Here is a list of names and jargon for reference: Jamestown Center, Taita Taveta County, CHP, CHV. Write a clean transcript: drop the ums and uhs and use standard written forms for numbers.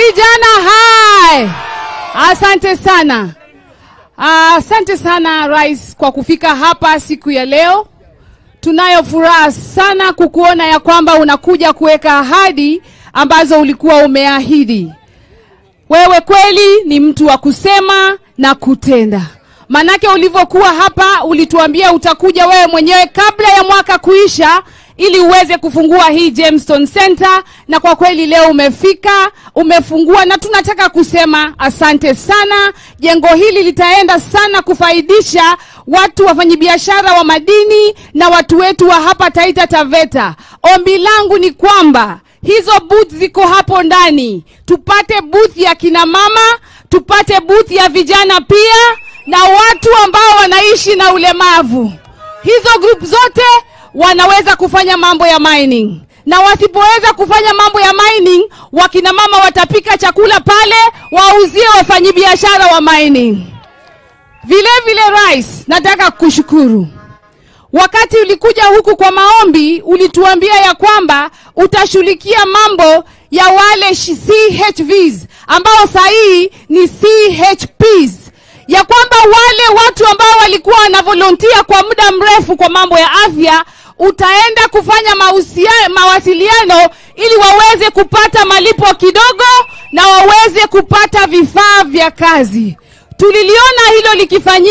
Vijana hai. Asante sana. Asante sana Rais kwa kufika hapa siku ya leo. Tunayo furaha sana kukuona ya kwamba unakuja kuweka ahadi ambazo ulikuwa umeahidi. Wewe kweli ni mtu wa kusema na kutenda. Manake ulivyokuwa hapa ulituambia utakuja wewe mwenyewe kabla ya mwaka kuisha ili uweze kufungua hii Jamestown Center, na kwa kweli leo umefika, umefungua, na tunataka kusema asante sana. Jengo hili litaenda sana kufaidisha watu wafanyibiashara wa madini na watu wetu wa hapa Taita Taveta. Ombi langu ni kwamba hizo booth ziko hapo ndani. Tupate booth ya kina mama, tupate booth ya vijana pia, na watu ambao wanaishi na ulemavu. Hizo group zote wanaweza kufanya mambo ya mining. Na wasipoweza kufanya mambo ya mining, wakina mama watapika chakula pale, wauzie wafanyibiashara wa mining. Vile vile Rais, nataka kushukuru. Wakati ulikuja huku kwa maombi, ulituambia ya kwamba utashughulikia mambo ya wale CHVs ambao sahi ni CHPs. Ya kwamba wale watu ambao walikuwa na volunteer kwa muda mrefu kwa mambo ya afya, utaenda kufanya mawasiliano ili waweze kupata malipo kidogo na waweze kupata vifaa vya kazi. Tuliliona hilo likifanyika.